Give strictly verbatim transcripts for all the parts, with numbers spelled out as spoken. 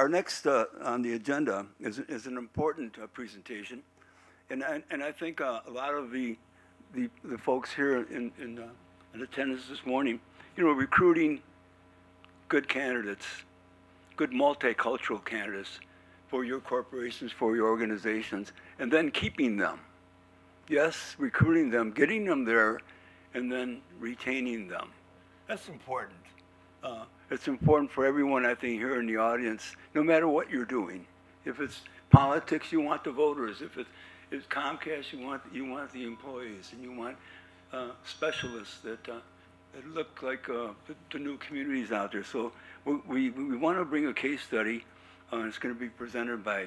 our next uh, on the agenda is, is an important uh, presentation, and I, and I think uh, a lot of the, the the folks here in in, uh, in attendance this morning, you know, recruiting good candidates, good multicultural candidates for your corporations, for your organizations, and then keeping them. Yes, recruiting them, getting them there, and then retaining them. That's important. Uh, it's important for everyone, I think, here in the audience, no matter what you're doing. If it's politics, you want the voters. If it's, if it's Comcast, you want, you want the employees, and you want uh, specialists that, uh, that look like uh, the new communities out there. So we, we, we want to bring a case study. Uh, it's going to be presented by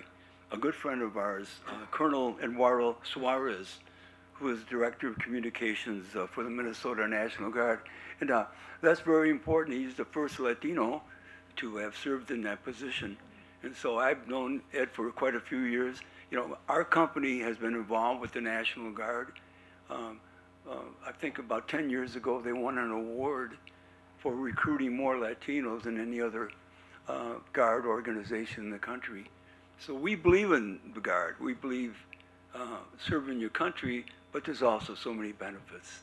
a good friend of ours, uh, Colonel Eduardo Suarez, who is Director of Communications uh, for the Minnesota National Guard. And uh, that's very important. He's the first Latino to have served in that position. And so I've known Ed for quite a few years. You know, our company has been involved with the National Guard. Um, uh, I think about ten years ago, they won an award for recruiting more Latinos than any other uh, Guard organization in the country. So we believe in the Guard. We believe uh, serving your country, but there's also so many benefits.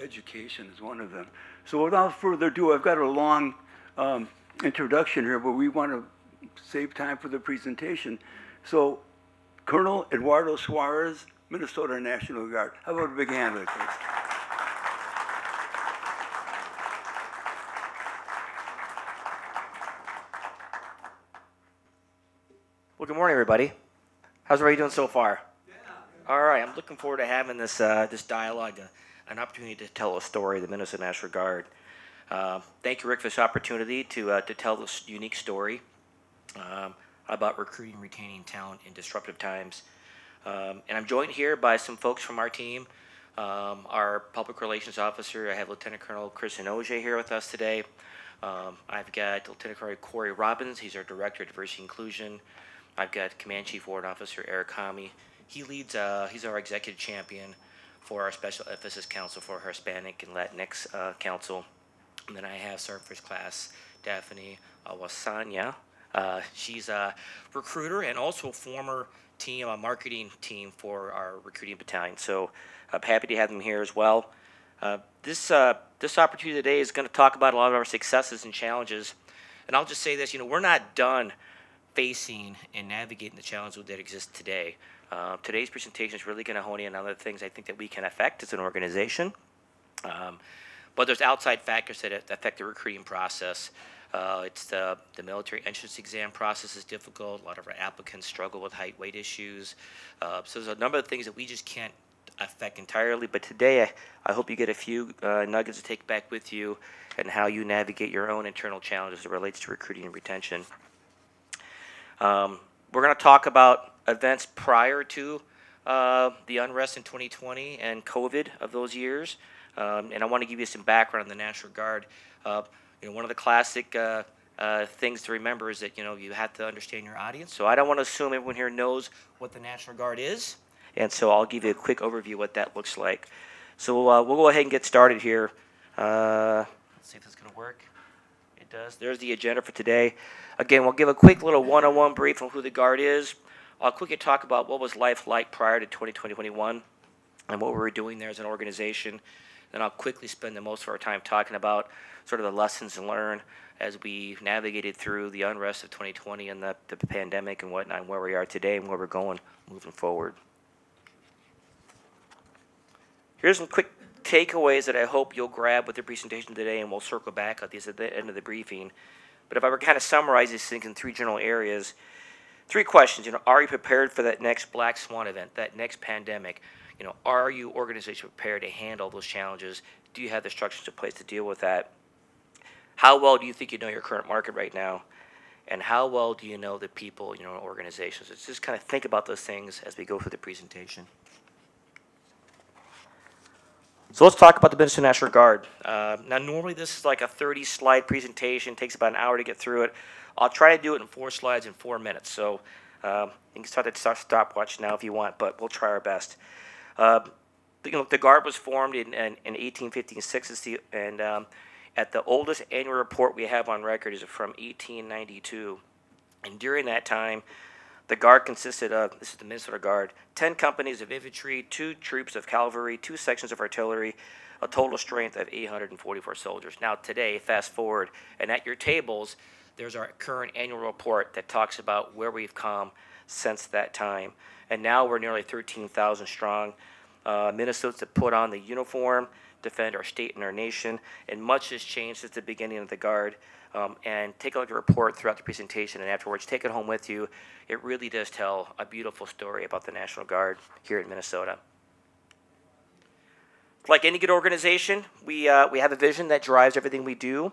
Education is one of them. So without further ado, I've got a long um, introduction here, but we want to save time for the presentation. So Colonel Eduardo Suarez, Minnesota National Guard. How about a big hand? Well, good morning, everybody. How's everybody doing so far? Yeah. All right, I'm looking forward to having this, uh, this dialogue. Uh, an opportunity to tell a story of the Minnesota National Guard. Uh, thank you, Rick, for this opportunity to, uh, to tell this unique story um, about recruiting, retaining talent in disruptive times. Um, and I'm joined here by some folks from our team. Um, our public relations officer, I have Lieutenant Colonel Chris Inoje here with us today. Um, I've got Lieutenant Colonel Corey Robbins. He's our Director of Diversity and Inclusion. I've got Command Chief Warrant Officer Eric Hami. He leads, uh, he's our executive champion for our Special Emphasis Council, for our Hispanic and Latinx uh, Council. And then I have Sergeant First Class Daphne Awasanya. Uh, she's a recruiter and also a former team, a marketing team for our recruiting battalion. So I'm happy to have them here as well. Uh, this, uh, this opportunity today is gonna talk about a lot of our successes and challenges. And I'll just say this, you know, we're not done facing and navigating the challenges that exist today. Uh, today's presentation is really going to hone in on other things I think that we can affect as an organization. Um, but there's outside factors that affect the recruiting process. Uh, it's the, the military entrance exam process is difficult. A lot of our applicants struggle with height, weight issues. Uh, so there's a number of things that we just can't affect entirely. But today, I, I hope you get a few uh, nuggets to take back with you and how you navigate your own internal challenges as it relates to recruiting and retention. Um, we're going to talk about events prior to uh, the unrest in twenty twenty and COVID of those years. Um, and I want to give you some background on the National Guard. Uh, you know, one of the classic uh, uh, things to remember is that, you know, you have to understand your audience. So I don't want to assume everyone here knows what the National Guard is. And so I'll give you a quick overview of what that looks like. So uh, we'll go ahead and get started here. Uh, let's see if this is going to work. It does. There's the agenda for today. Again, we'll give a quick little one oh one brief on who the Guard is. I'll quickly talk about what was life like prior to twenty twenty-one and what we were doing there as an organization. Then I'll quickly spend the most of our time talking about sort of the lessons learned as we navigated through the unrest of twenty twenty and the, the pandemic and whatnot, and where we are today and where we're going moving forward. Here's some quick takeaways that I hope you'll grab with the presentation today, and we'll circle back on these at the end of the briefing. But if I were kind of summarize these things in three general areas, three questions, you know, are you prepared for that next black swan event, that next pandemic? You know, are you organization prepared to handle those challenges? Do you have the structures in place to deal with that? How well do you think you know your current market right now? And how well do you know the people in your know, organizations? It's just kind of think about those things as we go through the presentation. So let's talk about the Minnesota National Guard. Uh, now, normally this is like a thirty slide presentation. It takes about an hour to get through it. I'll try to do it in four slides in four minutes. So um, you can start to stopwatch now if you want, but we'll try our best. Uh, you know, the Guard was formed in, in, in eighteen fifty-six, and um, at the oldest annual report we have on record is from eighteen ninety-two. And during that time, the Guard consisted of, this is the Minnesota Guard, ten companies of infantry, two troops of cavalry, two sections of artillery, a total strength of eight hundred forty-four soldiers. Now today, fast forward, and at your tables, there's our current annual report that talks about where we've come since that time. And now we're nearly thirteen thousand strong. Uh, Minnesotans that put on the uniform, defend our state and our nation, and much has changed since the beginning of the Guard. Um, and take a look at the report throughout the presentation and afterwards. Take it home with you. It really does tell a beautiful story about the National Guard here in Minnesota. Like any good organization, we, uh, we have a vision that drives everything we do.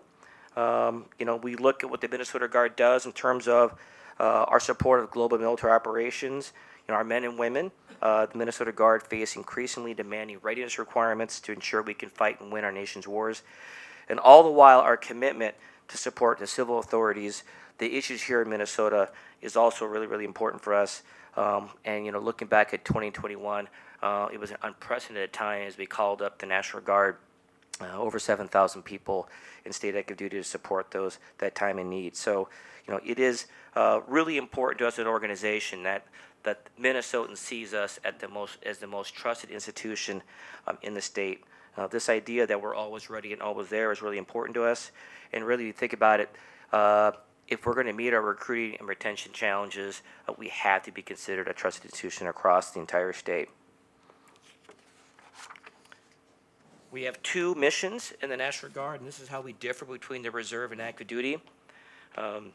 Um, you know, we look at what the Minnesota Guard does in terms of uh, our support of global military operations. You know, our men and women, uh, the Minnesota Guard face increasingly demanding readiness requirements to ensure we can fight and win our nation's wars. And all the while, our commitment to support the civil authorities, the issues here in Minnesota, is also really, really important for us. Um, and, you know, looking back at twenty twenty-one, uh, it was an unprecedented time as we called up the National Guard, uh, over seven thousand people in state active duty to support those that time in need. So, you know, it is uh, really important to us as an organization that that Minnesotans sees us at the most as the most trusted institution um, in the state. Uh, this idea that we're always ready and always there is really important to us. And really, you think about it, uh, if we're going to meet our recruiting and retention challenges, uh, we have to be considered a trusted institution across the entire state. We have two missions in the National Guard, and this is how we differ between the reserve and active duty. Um,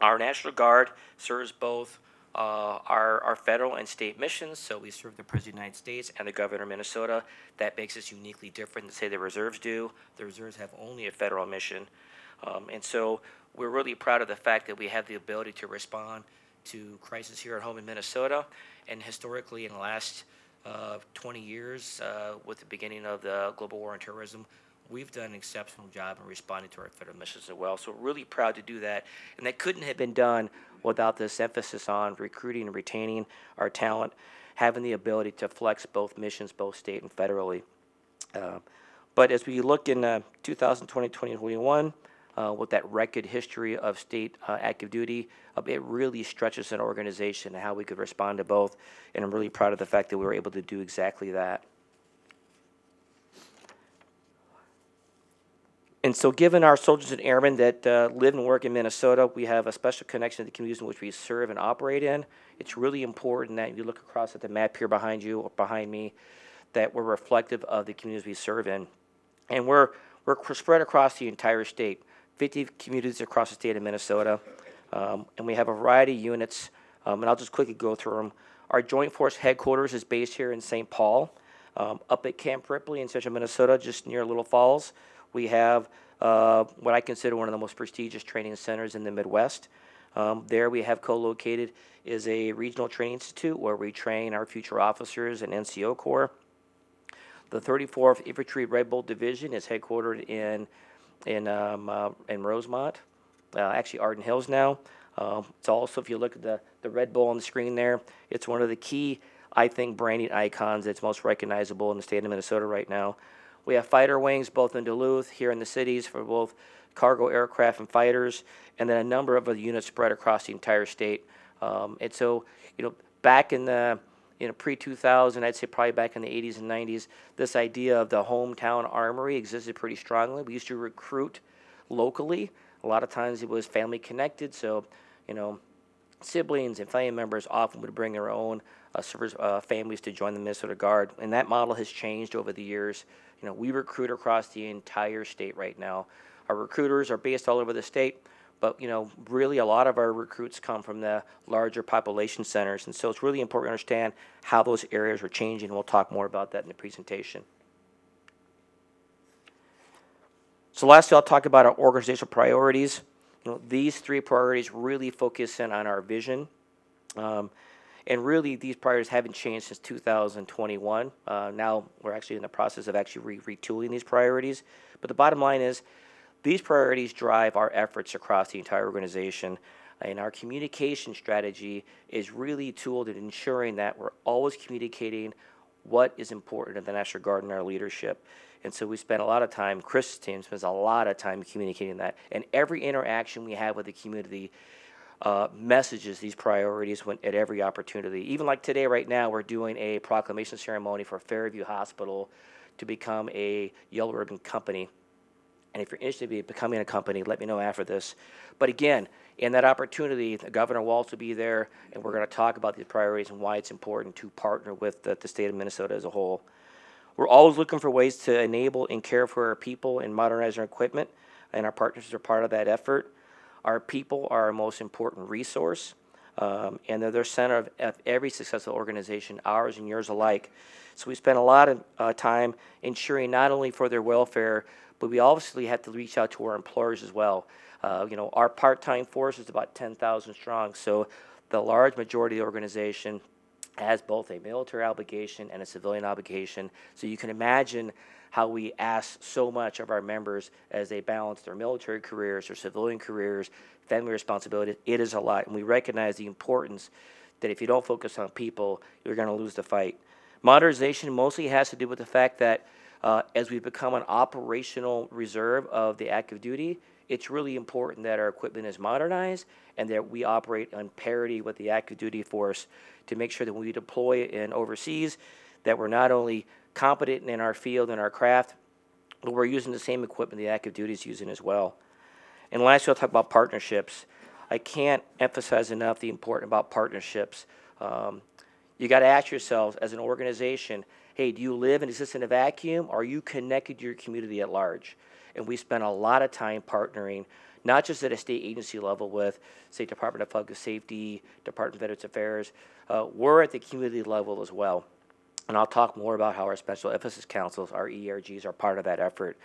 our National Guard serves both Uh, our, our federal and state missions, so we serve the President of the United States and the Governor of Minnesota. That makes us uniquely different than, say, the reserves do. The reserves have only a federal mission. Um, and so we're really proud of the fact that we have the ability to respond to crisis here at home in Minnesota. And historically, in the last uh, twenty years, uh, with the beginning of the global war on terrorism, we've done an exceptional job in responding to our federal missions as well. So we're really proud to do that. And that couldn't have been done without this emphasis on recruiting and retaining our talent, having the ability to flex both missions, both state and federally. Uh, but as we look in uh, two thousand twenty, twenty twenty-one, uh, with that record history of state uh, active duty, uh, it really stretches an organization and how we could respond to both. And I'm really proud of the fact that we were able to do exactly that. And so given our soldiers and airmen that uh, live and work in Minnesota, we have a special connection to the communities in which we serve and operate in. It's really important that you look across at the map here behind you or behind me, that we're reflective of the communities we serve in. And we're, we're spread across the entire state, fifty communities across the state of Minnesota. Um, and we have a variety of units, um, and I'll just quickly go through them. Our Joint Force Headquarters is based here in Saint Paul, um, up at Camp Ripley in central Minnesota, just near Little Falls. We have uh, what I consider one of the most prestigious training centers in the Midwest. Um, there we have co-located is a regional training institute where we train our future officers and N C O Corps. The thirty-fourth Infantry Red Bull Division is headquartered in, in, um, uh, in Rosemont, uh, actually Arden Hills now. Uh, it's also, if you look at the, the Red Bull on the screen there, it's one of the key, I think, branding icons that's most recognizable in the state of Minnesota right now. We have fighter wings both in Duluth, here in the cities, for both cargo aircraft and fighters, and then a number of other units spread across the entire state. Um, and so, you know, back in the you know, pre two thousand, I'd say probably back in the eighties and nineties, this idea of the hometown armory existed pretty strongly. We used to recruit locally. A lot of times it was family connected, so, you know, siblings and family members often would bring their own Uh, service uh, families to join the Minnesota Guard, and that model has changed over the years. You know, we recruit across the entire state right now. Our recruiters are based all over the state, but you know, really a lot of our recruits come from the larger population centers, and so it's really important to understand how those areas are changing. We'll talk more about that in the presentation. So lastly, I'll talk about our organizational priorities. You know, these three priorities really focus in on our vision. Um, And really, these priorities haven't changed since two thousand twenty-one. Uh, now we're actually in the process of actually re retooling these priorities. But the bottom line is these priorities drive our efforts across the entire organization. And our communication strategy is really tooled in ensuring that we're always communicating what is important to the National Guard and our leadership. And so we spend a lot of time, Chris's team spends a lot of time communicating that. And every interaction we have with the community, uh, messages these priorities when, at every opportunity. Even like today, right now, we're doing a proclamation ceremony for Fairview Hospital to become a Yellow Ribbon company. And if you're interested in becoming a company, let me know after this. But again, in that opportunity, Governor Walz will be there, and we're going to talk about these priorities and why it's important to partner with the, the state of Minnesota as a whole. We're always looking for ways to enable and care for our people and modernize our equipment, and our partners are part of that effort. Our people are our most important resource, um, and they're the center of, of every successful organization, ours and yours alike. So we spend a lot of uh, time ensuring not only for their welfare, but we obviously have to reach out to our employers as well. Uh, you know, our part-time force is about ten thousand strong, so the large majority of the organization has both a military obligation and a civilian obligation. So you can imagine how we ask so much of our members as they balance their military careers, their civilian careers, family responsibilities. It is a lot, and we recognize the importance that if you don't focus on people, you're going to lose the fight. Modernization mostly has to do with the fact that Uh, as we become an operational reserve of the active duty, it's really important that our equipment is modernized and that we operate on parity with the active duty force to make sure that when we deploy in overseas, that we're not only competent in our field and our craft, but we're using the same equipment the active duty is using as well. And lastly, I'll talk about partnerships. I can't emphasize enough the importance about partnerships. Um, you got to ask yourselves as an organization, hey, do you live and exist in a vacuum? Or are you connected to your community at large? And we spend a lot of time partnering, not just at a state agency level with, say, Department of Public Safety, Department of Veterans Affairs. Uh, we're at the community level as well. And I'll talk more about how our Special Emphasis Councils, our E R Gs, are part of that effort.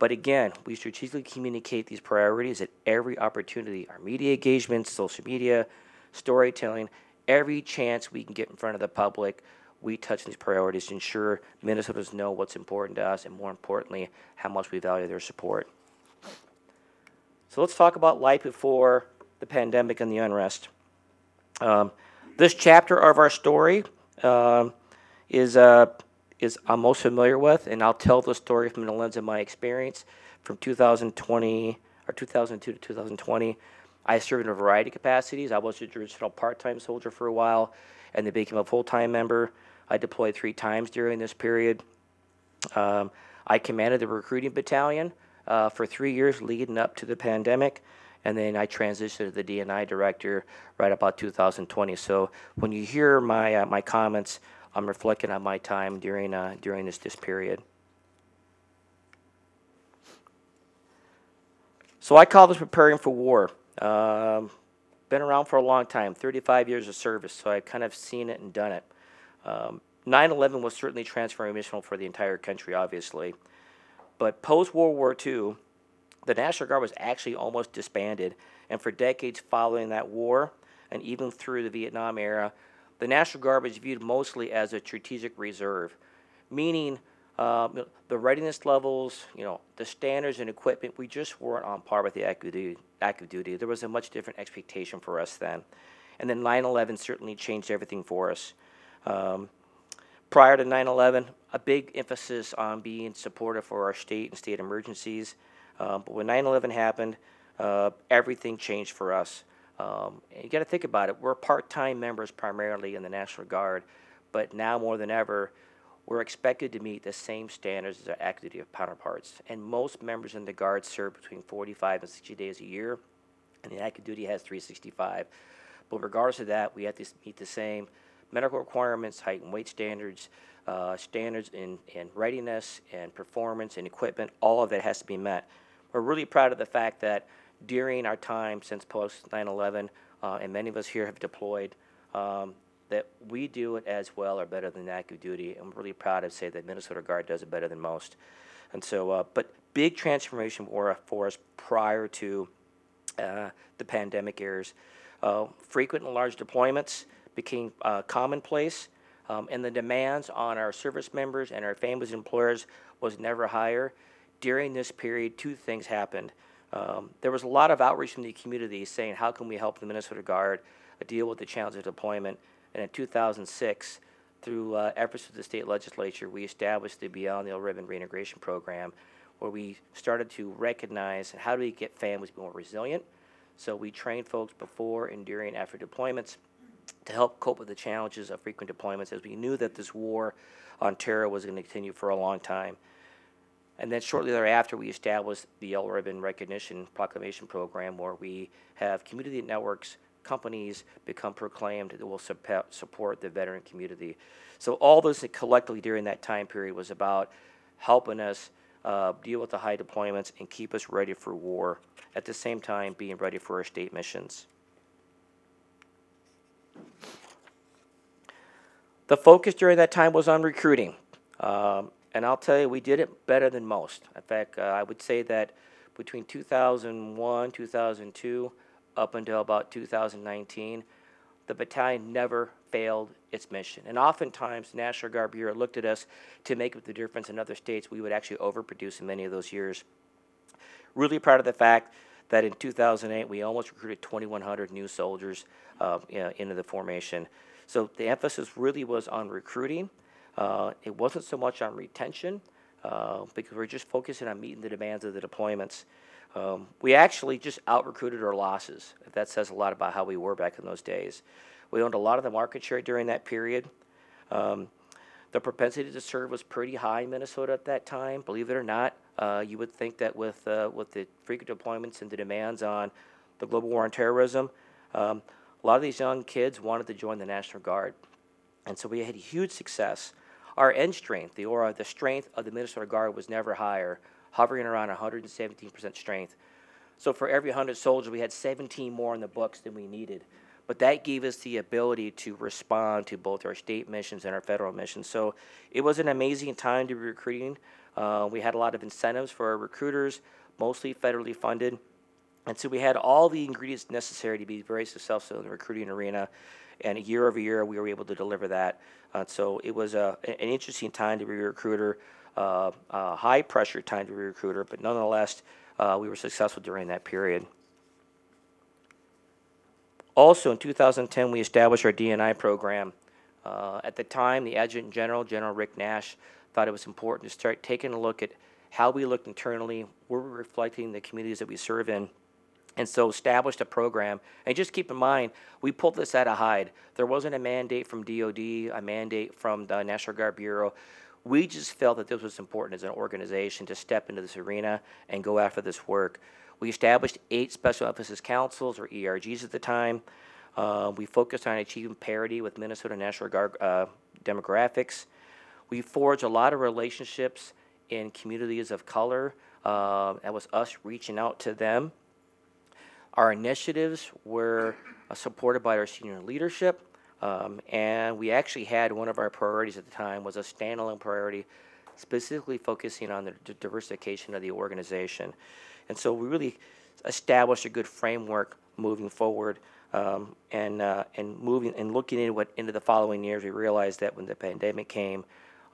But again, we strategically communicate these priorities at every opportunity, our media engagements, social media, storytelling, every chance we can get in front of the public. We touch these priorities to ensure Minnesotans know what's important to us and, more importantly, how much we value their support. So let's talk about life before the pandemic and the unrest. Um, this chapter of our story um, is, uh, is I'm most familiar with, and I'll tell the story from the lens of my experience. From two thousand twenty, or two thousand two to two thousand twenty, I served in a variety of capacities. I was a traditional part-time soldier for a while, and they became a full-time member. I deployed three times during this period. Um, I commanded the recruiting battalion uh, for three years leading up to the pandemic, and then I transitioned to the D and I director right about two thousand twenty. So when you hear my uh, my comments, I'm reflecting on my time during uh, during this this period. So I call this preparing for war. Um, Been around for a long time, thirty-five years of service, so I've kind of seen it and done it. Um, nine eleven was certainly transformational for the entire country, obviously. But post-World War Two, the National Guard was actually almost disbanded. And for decades following that war, and even through the Vietnam era, the National Guard was viewed mostly as a strategic reserve, meaning uh, the readiness levels, you know, the standards and equipment, we just weren't on par with the active duty. active duty. There was a much different expectation for us then. And then nine eleven certainly changed everything for us. Um, prior to nine eleven, a big emphasis on being supportive for our state and state emergencies. Um, but when nine eleven happened, uh, everything changed for us. Um, and you got to think about it. We're part-time members primarily in the National Guard, but now more than ever, we're expected to meet the same standards as our active duty counterparts. And most members in the Guard serve between forty-five and sixty days a year, and the active duty has three sixty-five. But regardless of that, we have to meet the same medical requirements, height and weight standards, uh, standards in, in readiness and performance and equipment. All of that has to be met. We're really proud of the fact that during our time since post nine eleven, uh, and many of us here have deployed, um, that we do it as well or better than active duty. I'm really proud to say that Minnesota Guard does it better than most. And so, uh, but big transformation for us prior to uh, the pandemic years. Uh, frequent and large deployments became uh, commonplace, um, and the demands on our service members and our families and employers was never higher. During this period, two things happened. Um, there was a lot of outreach from the community saying, how can we help the Minnesota Guard deal with the challenge of deployment? And in two thousand six, through uh, efforts of the state legislature, we established the Beyond the Yellow Ribbon Reintegration Program, where we started to recognize how do we get families more resilient, So we train folks before and during and after deployments to help cope with the challenges of frequent deployments, as we knew that this war on terror was going to continue for a long time. And then shortly thereafter, we established the Yellow Ribbon Recognition Proclamation Program, where we have community networks, companies become proclaimed that will support the veteran community. So all those collectively during that time period was about helping us uh, deal with the high deployments and keep us ready for war, at the same time being ready for our state missions. The focus during that time was on recruiting. Um, and I'll tell you, we did it better than most. In fact, uh, I would say that between two thousand one, two thousand two, up until about two thousand nineteen, the battalion never failed its mission. And oftentimes, the National Guard Bureau looked at us to make up the difference in other states. We would actually overproduce in many of those years. Really proud of the fact that in two thousand eight, we almost recruited twenty-one hundred new soldiers uh, into the formation. So the emphasis really was on recruiting. Uh, it wasn't so much on retention, uh, because we're just focusing on meeting the demands of the deployments. Um, we actually just out-recruited our losses. That says a lot about how we were back in those days. We owned a lot of the market share during that period. Um, the propensity to serve was pretty high in Minnesota at that time. Believe it or not, uh, you would think that with, uh, with the frequent deployments and the demands on the global war on terrorism, um, a lot of these young kids wanted to join the National Guard. And so we had huge success. Our end strength, the, or the strength of the Minnesota Guard, was never higher, hovering around one hundred seventeen percent strength. So for every one hundred soldiers, we had seventeen more in the books than we needed. But that gave us the ability to respond to both our state missions and our federal missions. So it was an amazing time to be recruiting. Uh, we had a lot of incentives for our recruiters, mostly federally funded. And so we had all the ingredients necessary to be very successful in the recruiting arena. And year over year, we were able to deliver that. Uh, so it was a, an interesting time to be a recruiter, uh, a high-pressure time to be a recruiter, but nonetheless, uh, we were successful during that period. Also, in two thousand ten, we established our D and I program. Uh, at the time, the Adjutant General, General Rick Nash, thought it was important to start taking a look at how we looked internally, where we're reflecting the communities that we serve in. And so established a program. And just keep in mind, we pulled this out of hide. There wasn't a mandate from D O D, a mandate from the National Guard Bureau. We just felt that this was important as an organization to step into this arena and go after this work. We established eight Special Emphasis Councils, or E R Gs at the time. Uh, we focused on achieving parity with Minnesota National Guard uh, demographics. We forged a lot of relationships in communities of color. Uh, that was us reaching out to them. Our initiatives were uh, supported by our senior leadership, um, and we actually had one of our priorities at the time was a standalone priority, specifically focusing on the diversification of the organization. And so we really established a good framework moving forward, um, and uh, and moving and looking into what into the following years. We realized that when the pandemic came,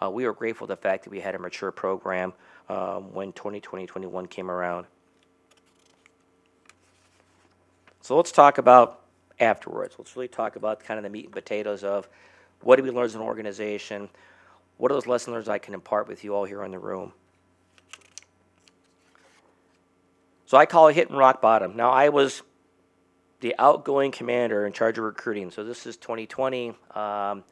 uh, we were grateful to the fact that we had a mature program um, when twenty twenty, twenty-one came around. So let's talk about afterwards. Let's really talk about kind of the meat and potatoes of what did we learn as an organization? What are those lesson learned I can impart with you all here in the room? So I call it hitting rock bottom. Now, I was the outgoing commander in charge of recruiting. So this is twenty twenty. Um,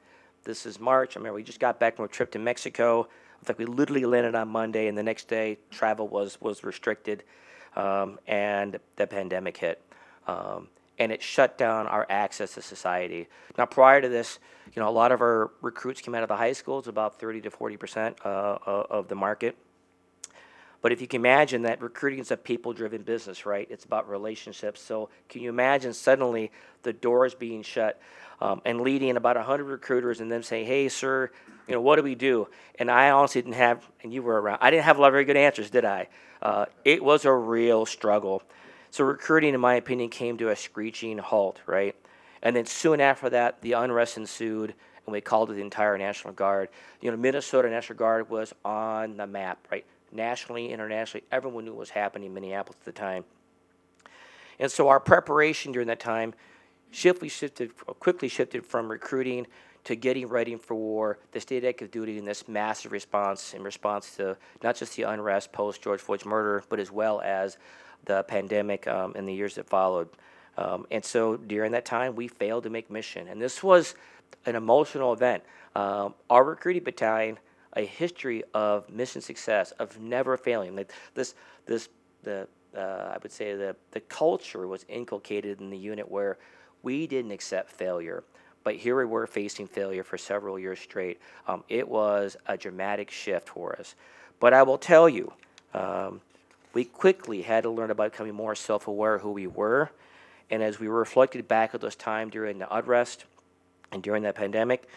this is March. I remember we just got back from a trip to Mexico. In fact, we literally landed on Monday, and the next day travel was, was restricted, um, and the pandemic hit. Um, and it shut down our access to society. Now, prior to this, you know, a lot of our recruits came out of the high schools, about thirty to forty percent uh, of the market. But if you can imagine that recruiting is a people-driven business, right? It's about relationships. So can you imagine suddenly the doors being shut um, and leading about one hundred recruiters and them saying, hey, sir, you know, what do we do? And I honestly didn't have, and you were around, I didn't have a lot of very good answers, did I? Uh, it was a real struggle. So recruiting, in my opinion, came to a screeching halt, right? And then soon after that, the unrest ensued, and we called it the entire National Guard. You know, Minnesota National Guard was on the map, right? Nationally, internationally, everyone knew what was happening in Minneapolis at the time. And so our preparation during that time shiftly shifted, quickly shifted from recruiting to getting ready for war, the state active duty, and this massive response in response to not just the unrest post George Floyd's murder, but as well as the pandemic um, and the years that followed. Um, and so during that time, we failed to make mission. And this was an emotional event. Um, our recruiting battalion, a history of mission success, of never failing. Like this, this, the uh, I would say the the culture was inculcated in the unit where we didn't accept failure, but here we were facing failure for several years straight. Um, it was a dramatic shift for us. But I will tell you, um, we quickly had to learn about becoming more self-aware of who we were. And as we reflected back at this time during the unrest and during that pandemic,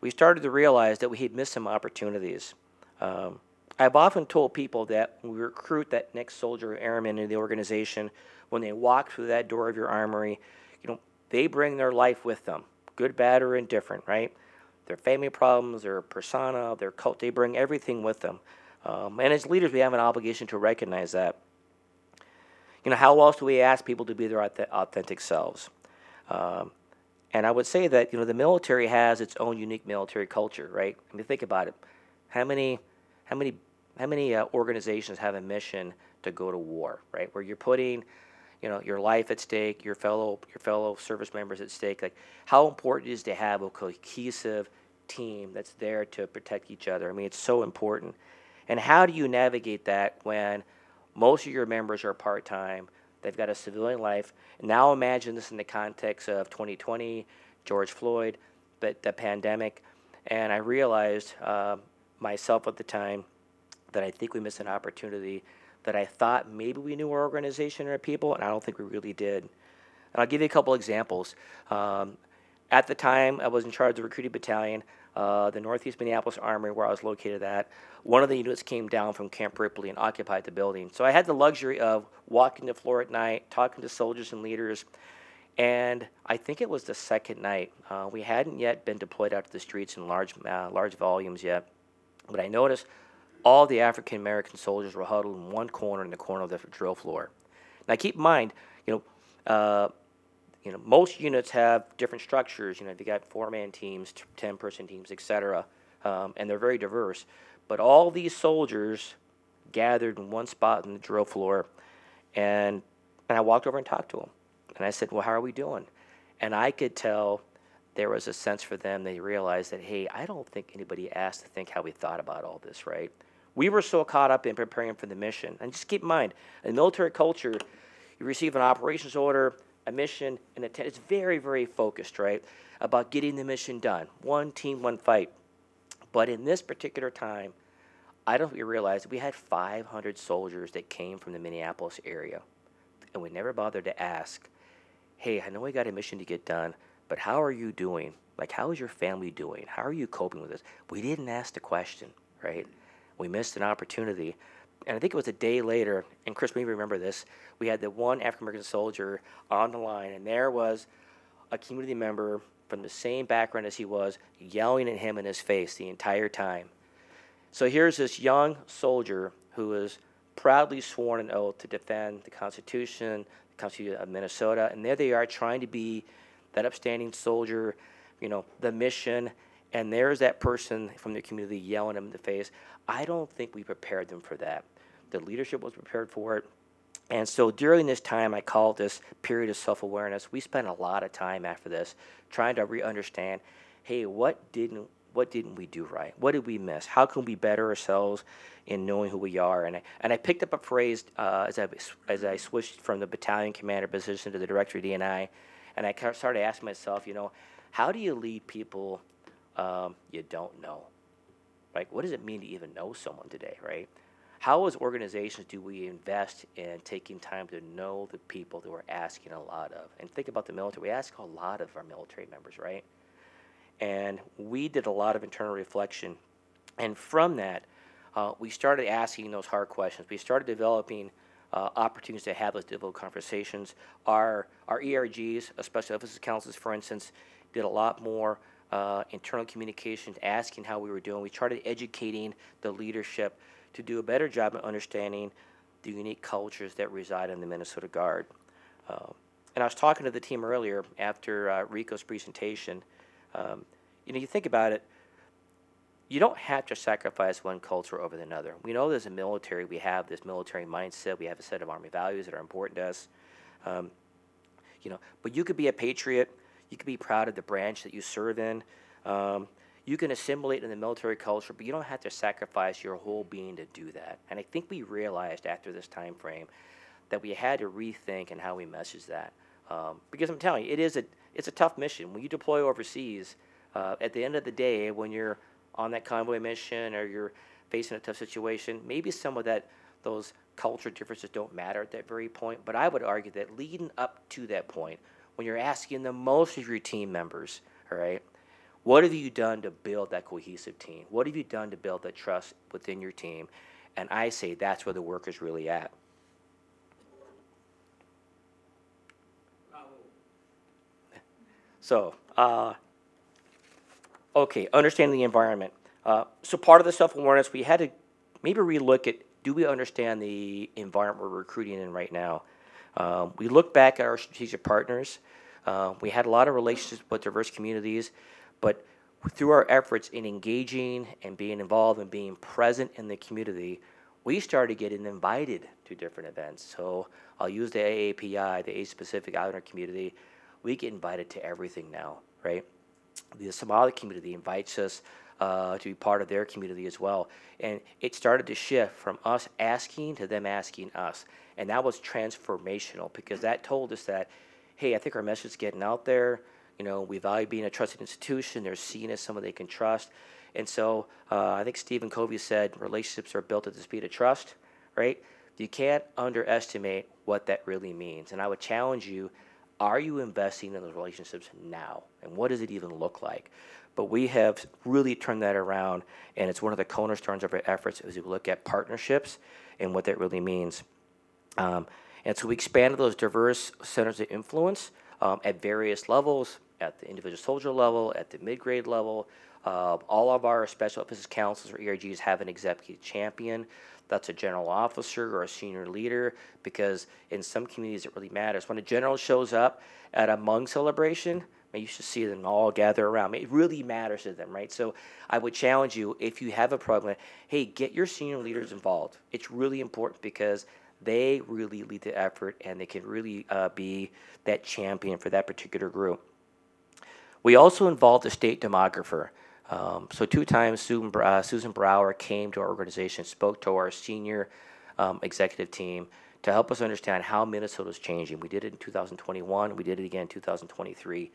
we started to realize that we had missed some opportunities. Um, I've often told people that when we recruit that next soldier or airman into the organization, when they walk through that door of your armory, you know, they bring their life with them, good, bad, or indifferent, right? Their family problems, their persona, their cult, they bring everything with them. Um, and as leaders, we have an obligation to recognize that. You know, how else do we ask people to be their authentic selves? Um, And I would say that, you know, the military has its own unique military culture, right? I mean, think about it. How many, how many, how many uh, organizations have a mission to go to war, right? Where you're putting, you know, your life at stake, your fellow, your fellow service members at stake. Like, how important it is to have a cohesive team that's there to protect each other. I mean, it's so important. And how do you navigate that when most of your members are part-time? They've got a civilian life. Now imagine this in the context of twenty twenty, George Floyd, but the pandemic. And I realized uh, myself at the time that I think we missed an opportunity, that I thought maybe we knew our organization and our people, and I don't think we really did. And I'll give you a couple examples. Um, at the time, I was in charge of the recruiting battalion, uh, the Northeast Minneapolis Armory, where I was located at. One of the units came down from Camp Ripley and occupied the building. So I had the luxury of walking the floor at night, talking to soldiers and leaders, and I think it was the second night. Uh, we hadn't yet been deployed out to the streets in large, uh, large volumes yet, but I noticed all the African-American soldiers were huddled in one corner in the corner of the drill floor. Now keep in mind, you know, uh, you know, most units have different structures. You know, they've got four-man teams, ten-person teams, et cetera, um, and they're very diverse. But all these soldiers gathered in one spot on the drill floor, and, and I walked over and talked to them. And I said, well, how are we doing? And I could tell there was a sense for them. They realized that, hey, I don't think anybody asked to think how we thought about all this, right? We were so caught up in preparing for the mission. And just keep in mind, in military culture, you receive an operations order, a mission, and it's very, very focused, right, about getting the mission done. One team, one fight. But in this particular time, I don't think we realized we had five hundred soldiers that came from the Minneapolis area, and we never bothered to ask, hey, I know we got a mission to get done, but how are you doing? Like, how is your family doing? How are you coping with this? We didn't ask the question, right? We missed an opportunity. And I think it was a day later, and Chris, we remember this, we had the one African-American soldier on the line, and there was a community member from the same background as he was yelling at him in his face the entire time. So here's this young soldier who is proudly sworn an oath to defend the Constitution, the Constitution of Minnesota, and there they are trying to be that upstanding soldier, you know, the mission, and there's that person from the community yelling at him in the face. I don't think we prepared them for that. The leadership was prepared for it. And so during this time, I called this period of self-awareness. We spent a lot of time after this trying to re-understand, hey, what didn't, what didn't we do right? What did we miss? How can we better ourselves in knowing who we are? And I, and I picked up a phrase uh, as, I, as I switched from the battalion commander position to the director of D N I, and I started asking myself, you know, how do you lead people um, you don't know? Like, what does it mean to even know someone today, right? How as organizations do we invest in taking time to know the people that we're asking a lot of? And think about the military. We ask a lot of our military members, right? And we did a lot of internal reflection. And from that, uh, we started asking those hard questions. We started developing uh, opportunities to have those difficult conversations. Our, our E R Gs, Special Emphasis Councils, for instance, did a lot more uh, internal communication, asking how we were doing. We started educating the leadership to do a better job of understanding the unique cultures that reside in the Minnesota Guard. Um, and I was talking to the team earlier after uh, Rico's presentation. Um, you know, you think about it, you don't have to sacrifice one culture over another. We know there's a military. We have this military mindset. We have a set of Army values that are important to us. Um, you know, but you could be a patriot. You could be proud of the branch that you serve in. Um, you can assimilate in the military culture, but you don't have to sacrifice your whole being to do that. And I think we realized after this time frame that we had to rethink and how we message that. Um, because I'm telling you, it is a, it's a tough mission. When you deploy overseas, uh, at the end of the day, when you're on that convoy mission or you're facing a tough situation, maybe some of that, those culture differences don't matter at that very point. But I would argue that leading up to that point, when you're asking the most of your team members, all right, what have you done to build that cohesive team? What have you done to build that trust within your team? And I say that's where the work is really at. So, uh, okay, understanding the environment. Uh, so part of the self-awareness, we had to maybe relook at, do we understand the environment we're recruiting in right now? Um, we looked back at our strategic partners. Uh, we had a lot of relationships with diverse communities, but through our efforts in engaging and being involved and being present in the community, we started getting invited to different events. So I'll use the A A P I, the Asia Pacific Islander community. We get invited to everything now, right? The Somali community invites us uh, to be part of their community as well. And it started to shift from us asking to them asking us. And that was transformational because that told us that, hey, I think our message is getting out there. You know, we value being a trusted institution. They're seeing us, someone they can trust. And so uh, I think Stephen Covey said relationships are built at the speed of trust, right? You can't underestimate what that really means. And I would challenge you, are you investing in those relationships now? And what does it even look like? But we have really turned that around, and it's one of the cornerstones of our efforts as we look at partnerships and what that really means. Um, and so we expanded those diverse centers of influence um, at various levels, at the individual soldier level, at the mid-grade level. Uh, all of our special emphasis councils or E R Gs have an executive champion. That's a general officer or a senior leader, because in some communities it really matters. When a general shows up at a Hmong celebration, you should see them all gather around. It really matters to them, right? So I would challenge you, if you have a program, hey, get your senior leaders involved. It's really important because they really lead the effort and they can really uh, be that champion for that particular group. We also involved the state demographer. Um, so two times Susan, uh, Susan Brower came to our organization, spoke to our senior um, executive team to help us understand how Minnesota is changing. We did it in two thousand twenty-one. We did it again in two thousand twenty-three.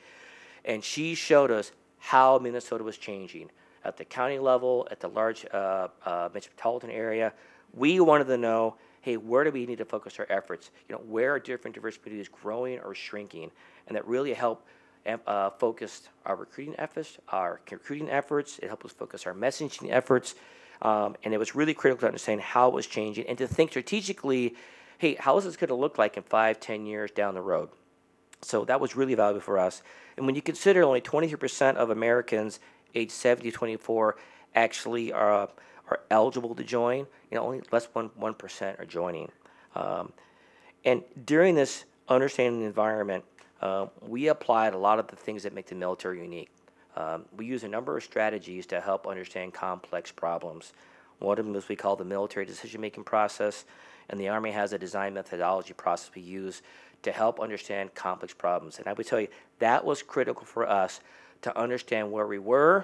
And she showed us how Minnesota was changing at the county level, at the large uh, uh, metropolitan area. We wanted to know, hey, where do we need to focus our efforts? You know, where are different diverse communities growing or shrinking? And that really helped Uh, focused our recruiting efforts, our recruiting efforts. It helped us focus our messaging efforts, um, and it was really critical to understand how it was changing and to think strategically, hey, how is this going to look like in five, ten years down the road? So that was really valuable for us. And when you consider only twenty-three percent of Americans age seventy to twenty-four actually are, are eligible to join, you know, only less than one percent are joining. Um, and during this understanding the environment, Uh, we applied a lot of the things that make the military unique. Um, we use a number of strategies to help understand complex problems. One of them is we call the military decision-making process, and the Army has a design methodology process we use to help understand complex problems. And I would tell you, that was critical for us to understand where we were,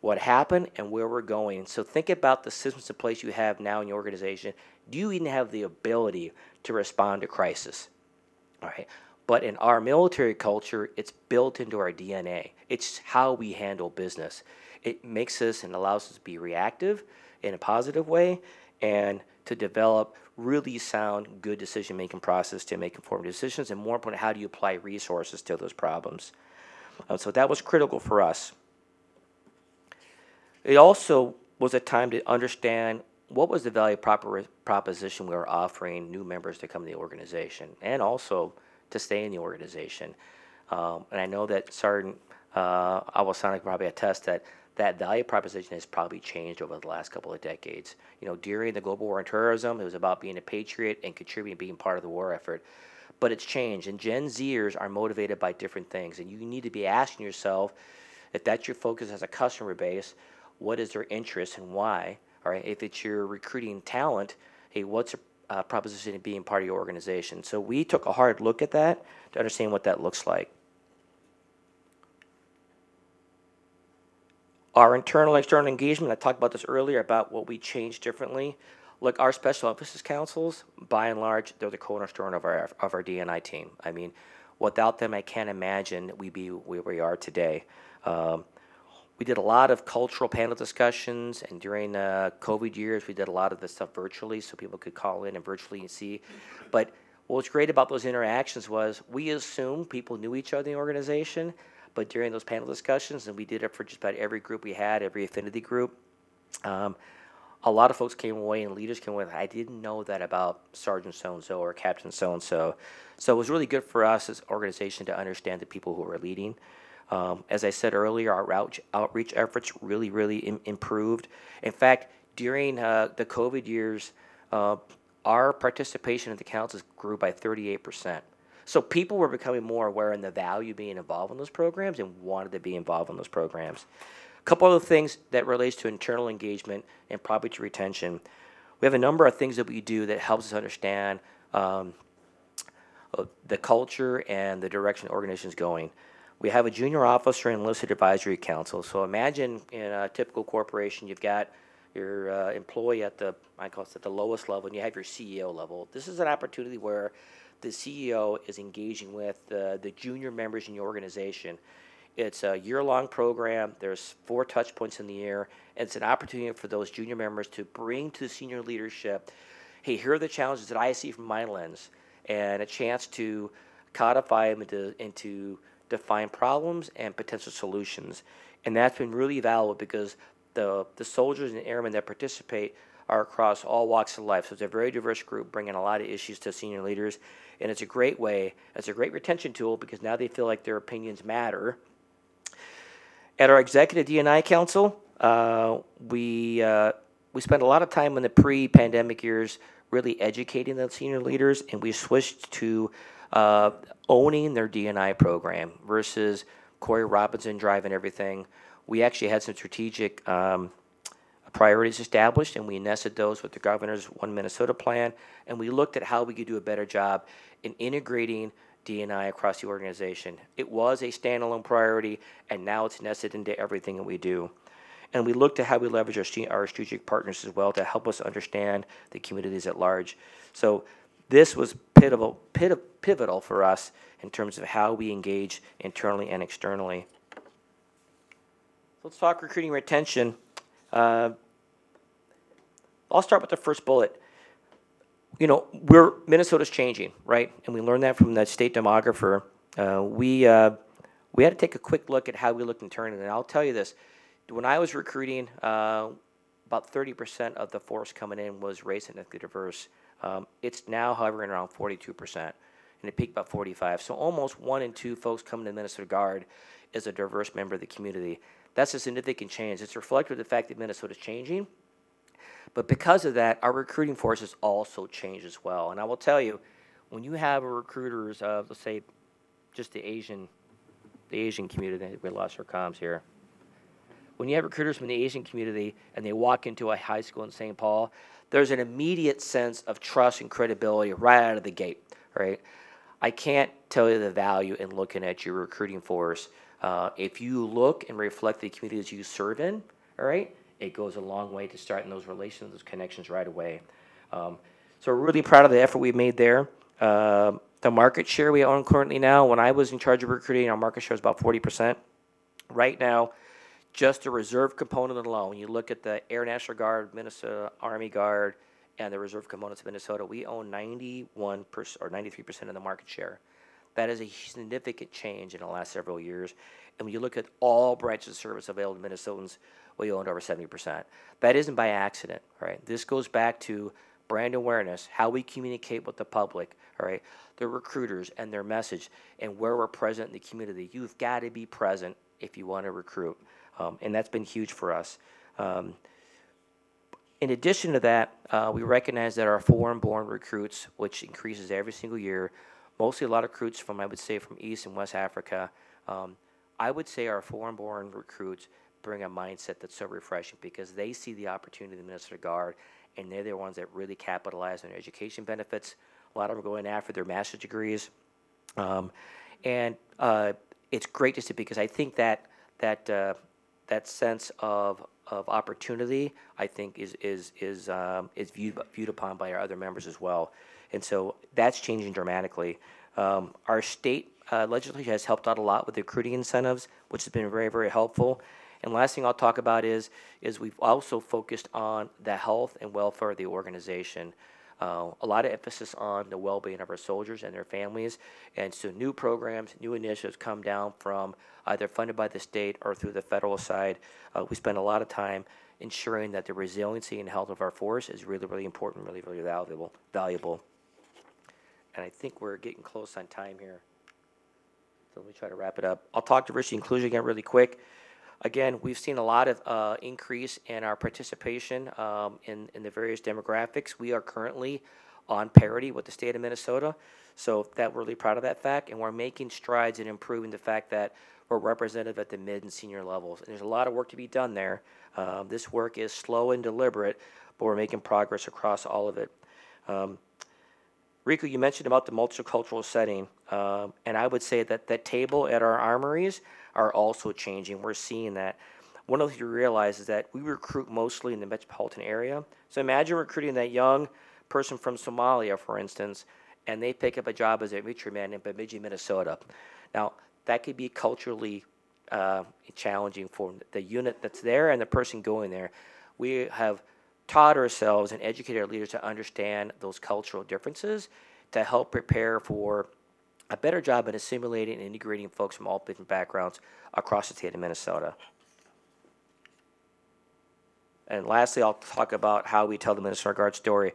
what happened, and where we're going. So think about the systems in place you have now in your organization. Do you even have the ability to respond to crisis? All right. But in our military culture, it's built into our D N A. It's how we handle business. It makes us and allows us to be reactive in a positive way and to develop really sound, good decision-making process to make informed decisions, and more important, how do you apply resources to those problems? Um, so that was critical for us. It also was a time to understand what was the value proper proposition we were offering new members to come to the organization, and also to stay in the organization. Um, and I know that Sergeant uh, Awasana probably attests that that value proposition has probably changed over the last couple of decades. You know, during the global war on terrorism, it was about being a patriot and contributing, being part of the war effort. But it's changed, and Gen Zers are motivated by different things, and you need to be asking yourself, If that's your focus as a customer base, what is their interest and why? All right, if it's your recruiting talent, hey, what's a uh, proposition of being part of your organization? So we took a hard look at that to understand what that looks like. Our internal external engagement, I talked about this earlier about what we changed differently. Look, our special emphasis councils, by and large, they're the cornerstone of our of our D and I team. I mean, without them, I can't imagine we'd be where we are today. Um, we did a lot of cultural panel discussions, and during the COVID years, we did a lot of this stuff virtually, so people could call in and virtually see. But what was great about those interactions was we assumed people knew each other in the organization, but during those panel discussions, and we did it for just about every group we had, every affinity group, um, a lot of folks came away and leaders came away, I didn't know that about Sergeant so-and-so or Captain so-and-so. So it was really good for us as an organization to understand the people who were leading. Um, as I said earlier, our route, outreach efforts really, really im improved. In fact, during uh, the COVID years, uh, our participation in the councils grew by thirty-eight percent. So people were becoming more aware of the value of being involved in those programs and wanted to be involved in those programs. A couple other things that relates to internal engagement and probably to retention. We have a number of things that we do that helps us understand um, the culture and the direction the organization is going. We have a junior officer and enlisted advisory council. So imagine in a typical corporation, you've got your uh, employee at the, I call it at the lowest level, and you have your C E O level. This is an opportunity where the C E O is engaging with uh, the junior members in your organization. It's a year-long program. There's four touch points in the year, and it's an opportunity for those junior members to bring to the senior leadership, hey, here are the challenges that I see from my lens, and a chance to codify them into, into defined problems and potential solutions. And that's been really valuable because the, the soldiers and airmen that participate are across all walks of life. So it's a very diverse group bringing a lot of issues to senior leaders, and it's a great way, it's a great retention tool because now they feel like their opinions matter. At our executive D and I council, uh, we, uh, we spent a lot of time in the pre-pandemic years really educating the senior leaders, and we switched to uh, owning their D and I program versus Corey Robinson driving everything. We actually had some strategic um, priorities established, and we nested those with the governor's One Minnesota plan, and we looked at how we could do a better job in integrating D and I across the organization. It was a standalone priority, and now it's nested into everything that we do. And we looked at how we leverage our, our strategic partners as well to help us understand the communities at large. So this was pivotal, pivotal for us in terms of how we engage internally and externally. Let's talk recruiting and retention. Uh, I'll start with the first bullet. You know, we're, Minnesota's changing, right? And we learned that from the state demographer. Uh, we, uh, we had to take a quick look at how we looked internally. And I'll tell you this, when I was recruiting, uh, about thirty percent of the force coming in was race and ethnically diverse. Um, it's now hovering around forty-two percent, and it peaked about forty-five. So almost one in two folks coming to the Minnesota Guard is a diverse member of the community. That's a significant change. It's reflective of the fact that Minnesota's changing. But because of that, our recruiting force has also changed as well. And I will tell you, when you have a recruiters of, let's say, just the Asian, the Asian community, we lost our comms here. When you have recruiters from the Asian community and they walk into a high school in Saint Paul, there's an immediate sense of trust and credibility right out of the gate, right? I can't tell you the value in looking at your recruiting force. Uh, if you look and reflect the communities you serve in, all right, it goes a long way to starting those relations, those connections right away. Um, so we're really proud of the effort we've made there. Uh, the market share we own currently now, when I was in charge of recruiting, our market share is about forty percent. Right now, just the reserve component alone, you look at the Air National Guard, Minnesota Army Guard, and the reserve components of Minnesota, we own ninety-one percent or ninety-three percent of the market share. That is a significant change in the last several years. And when you look at all branches of service available to Minnesotans, we owned over seventy percent. That isn't by accident, right? This goes back to brand awareness, how we communicate with the public, all right? The recruiters and their message and where we're present in the community. You've got to be present if you want to recruit. Um, and that's been huge for us. Um, in addition to that, uh, we recognize that our foreign-born recruits, which increases every single year, mostly a lot of recruits from, I would say, from East and West Africa, um, I would say our foreign-born recruits bring a mindset that's so refreshing because they see the opportunity in the Minnesota Guard, and they're the ones that really capitalize on education benefits. A lot of them are going after their master's degrees. Um, and uh, it's great to see, because I think that that uh, that sense of of opportunity, I think, is is is um, is viewed viewed upon by our other members as well. And so that's changing dramatically. Um, our state uh, legislature has helped out a lot with recruiting incentives, which has been very, very helpful. And last thing I'll talk about is is we've also focused on the health and welfare of the organization. Uh, a lot of emphasis on the well-being of our soldiers and their families. And so new programs, new initiatives come down from either funded by the state or through the federal side. Uh, we spend a lot of time ensuring that the resiliency and health of our force is really, really important, really, really valuable. valuable. And I think we're getting close on time here. So let me try to wrap it up. I'll talk diversity and inclusion again really quick. Again, we've seen a lot of uh, increase in our participation um, in, in the various demographics. We are currently on parity with the state of Minnesota, so that we're really proud of that fact, and we're making strides in improving the fact that we're representative at the mid and senior levels. And there's a lot of work to be done there. Um, this work is slow and deliberate, but we're making progress across all of it. Um, Rico, you mentioned about the multicultural setting, um, and I would say that the table at our armories are also changing. We're seeing that. One of the things you realize is that we recruit mostly in the metropolitan area. So imagine recruiting that young person from Somalia, for instance, and they pick up a job as a infantryman in Bemidji, Minnesota. Now, that could be culturally uh, challenging for the unit that's there and the person going there. We have taught ourselves and educated our leaders to understand those cultural differences to help prepare for a better job at assimilating and integrating folks from all different backgrounds across the state of Minnesota. And lastly, I'll talk about how we tell the Minnesota Guard story.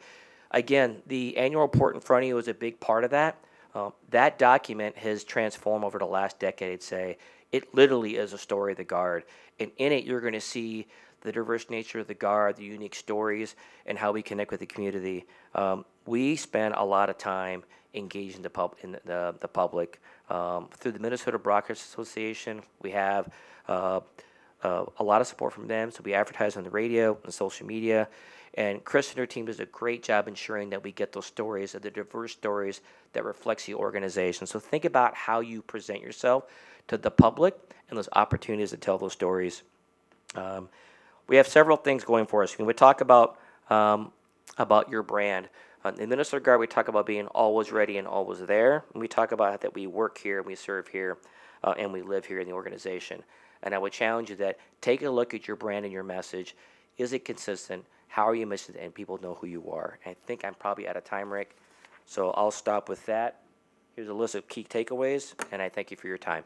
Again, the annual report in front of you is a big part of that. Um, that document has transformed over the last decade, I'd say. It literally is a story of the Guard. And in it, you're going to see the diverse nature of the Guard, the unique stories, and how we connect with the community. Um, we spend a lot of time engaging the, pub in the, the public. Um, through the Minnesota Broadcast Association, we have uh, uh, a lot of support from them, so we advertise on the radio and social media. And Chris and her team does a great job ensuring that we get those stories, the diverse stories that reflects the organization. So think about how you present yourself to the public and those opportunities to tell those stories. Um, We have several things going for us. When we talk about um, about your brand, uh, in Minnesota Guard, we talk about being always ready and always there. And we talk about that we work here, we serve here, uh, and we live here in the organization. And I would challenge you that take a look at your brand and your message. Is it consistent? How are you missing it? And people know who you are. And I think I'm probably out of time, Rick. So I'll stop with that. Here's a list of key takeaways, and I thank you for your time.